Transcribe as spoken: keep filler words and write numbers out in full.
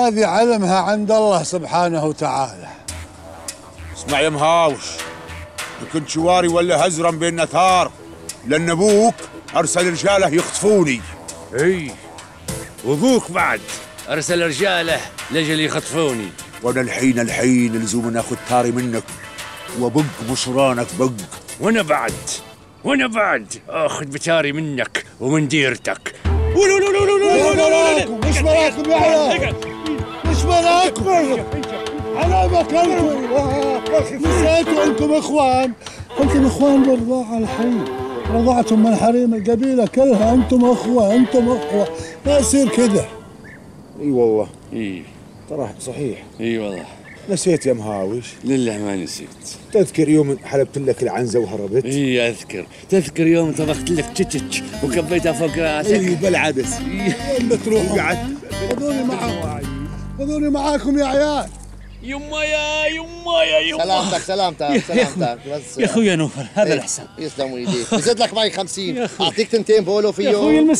هذه علمها عند الله سبحانه وتعالى. اسمع يا مهاوش، كنت شواري ولا هزرا بين اثار، لان ابوك ارسل رجاله يخطفوني. اي وابوك بعد ارسل رجاله لاجل يخطفوني. وانا الحين الحين لزوم ناخذ تاري منك وبق بشرانك بق. وانا بعد وانا بعد اخذ بتاري منك ومن ديرتك. ولو لو لو لو لو لو مش مراكم يا عيال، مش مراكم على مكانكم. نسيتوا انكم اخوان، انتم اخوان بالرضاعه الحين، رضعتم من حريم القبيله كلها، انتم اخوه انتم اخوه، ما يصير كذا. اي والله اي ترى صحيح. اي والله نسيت يا مهاوش. لله ما نسيت. تذكر يوم حلبت لك العنزه وهربت؟ اي اذكر. تذكر يوم طبخت لك تشتش وكبيتها فوق راسك؟ اي بالعدس. وين تروحوا؟ خذوني معكم، خذوني معاكم يا عيال. يما يا يما يا يما. سلامتك سلامتك سلامتك بس. يا اخويا نوفل هذا الحساب. يسلم ايديك. زدت لك معي خمسين، اعطيك تنتين بولو في يوم.